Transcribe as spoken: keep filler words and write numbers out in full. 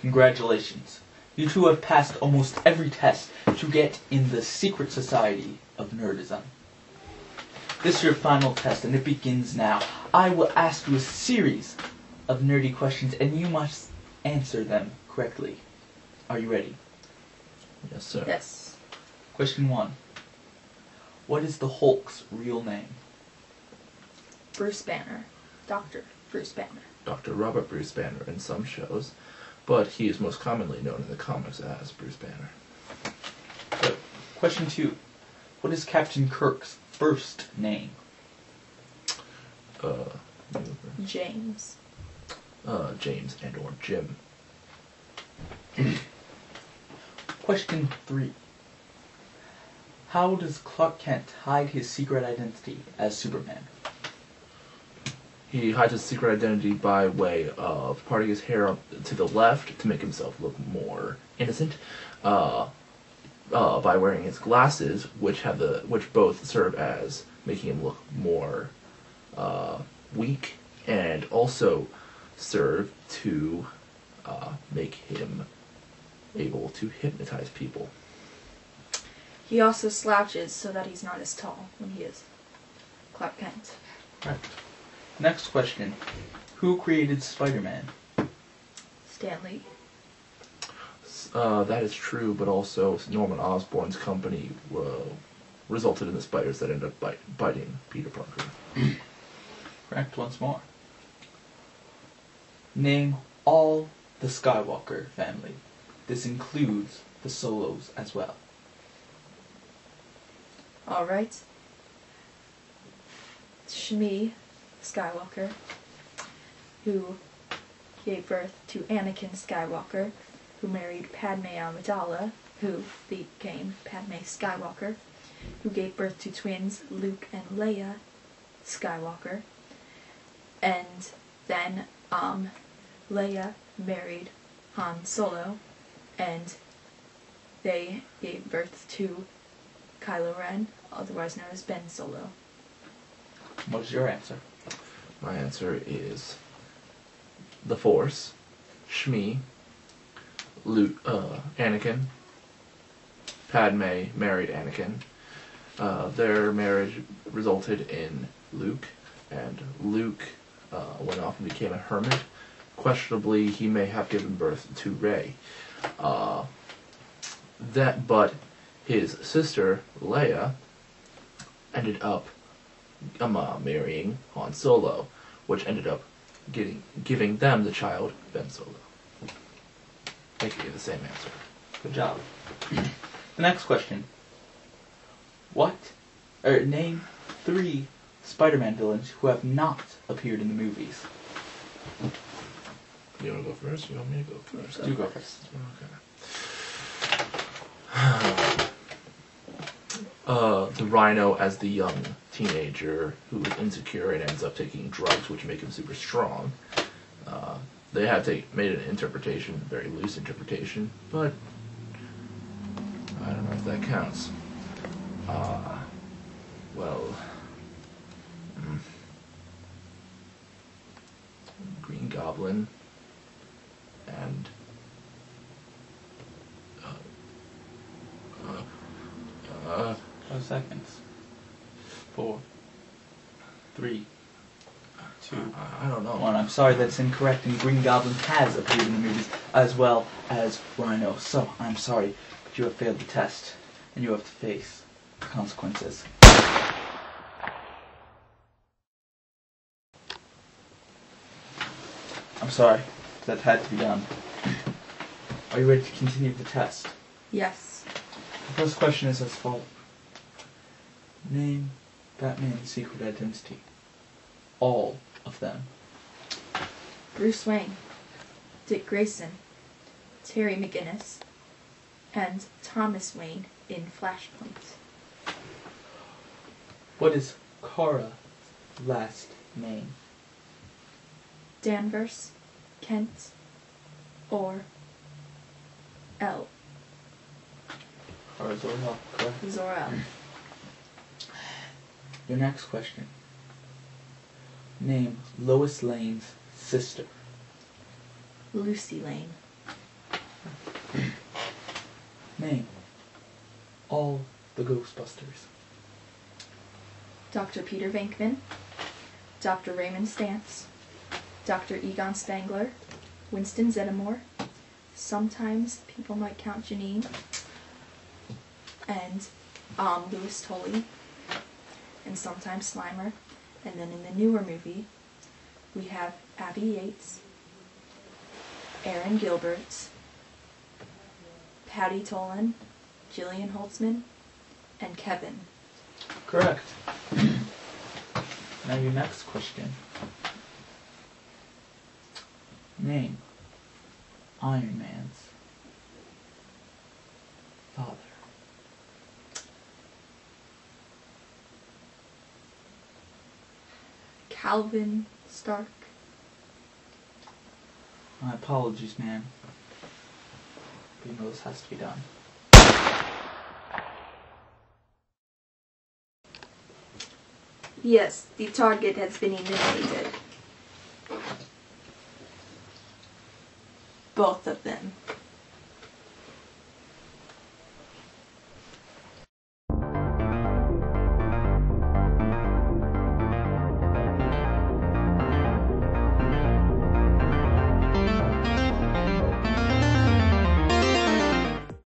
Congratulations. You two have passed almost every test to get in the Secret Society of Nerdism. This is your final test, and it begins now. I will ask you a series of nerdy questions, and you must answer them correctly. Are you ready? Yes, sir. Yes. Question one. What is the Hulk's real name? Bruce Banner. Doctor Bruce Banner. Doctor Robert Bruce Banner in some shows, but he is most commonly known in the comics as Bruce Banner. So, question two. What is Captain Kirk's first name? Uh, James. Uh, James and or Jim. Question three. How does Clark Kent hide his secret identity as Superman? He hides his secret identity by way of parting his hair up to the left to make himself look more innocent, uh, Uh, by wearing his glasses, which have the which both serve as making him look more uh, weak, and also serve to uh, make him able to hypnotize people. He also slouches so that he's not as tall when he is Clark Kent. Right. Next question: who created Spider-Man? Stanley. Uh, that is true, but also Norman Osborn's company uh, resulted in the spiders that ended up bite, biting Peter Parker. Correct once more. Name all the Skywalker family. This includes the Solos as well. Alright. Shmi Skywalker, who gave birth to Anakin Skywalker, who married Padme Amidala, who became Padme Skywalker, who gave birth to twins Luke and Leia Skywalker, and then um, Leia married Han Solo, and they gave birth to Kylo Ren, otherwise known as Ben Solo. What is your answer? My answer is the Force, Shmi, Luke, uh, Anakin. Padme married Anakin. Uh, their marriage resulted in Luke, and Luke uh, went off and became a hermit. Questionably, he may have given birth to Rey. Uh, that, but his sister Leia ended up um, uh, marrying Han Solo, which ended up getting giving them the child Ben Solo. They could give the same answer. Good job. The next question. What, or name three Spider-Man villains who have not appeared in the movies. You want to go first? You want me to go first? You go first. Okay. Uh, the Rhino as the young teenager who is insecure and ends up taking drugs which make him super strong. Uh, They have to made an interpretation, a very loose interpretation, but I don't know if that counts. Uh, well, mm, Green Goblin and uh, uh, uh, five seconds. Four, three. Two. I don't know. One. I'm sorry, that's incorrect, and Green Goblin has appeared in the movies, as well as Rhino. So, I'm sorry, but you have failed the test, and you have to face the consequences. I'm sorry, that had to be done. Are you ready to continue the test? Yes. The first question is as follows. Name Batman's secret identity. All of them. Bruce Wayne, Dick Grayson, Terry McGinnis, and Thomas Wayne in Flashpoint. What is Kara's last name? Danvers, Kent, or El. Or Zor-El, correct? Zor-El. Your next question. Name Lois Lane's sister. Lucy Lane. Name all the Ghostbusters. Doctor Peter Venkman, Doctor Raymond Stantz, Doctor Egon Spengler, Winston Zeddemore, sometimes people might count Janine, and um, Louis Tully, and sometimes Slimer, and then in the newer movie, we have Abby Yates, Aaron Gilbert, Patty Tolan, Jillian Holtzman, and Kevin. Correct. Now your next question. Name Iron Man's father. Calvin Stark. My apologies, man. But you know this has to be done. Yes, the target has been eliminated. Both of them.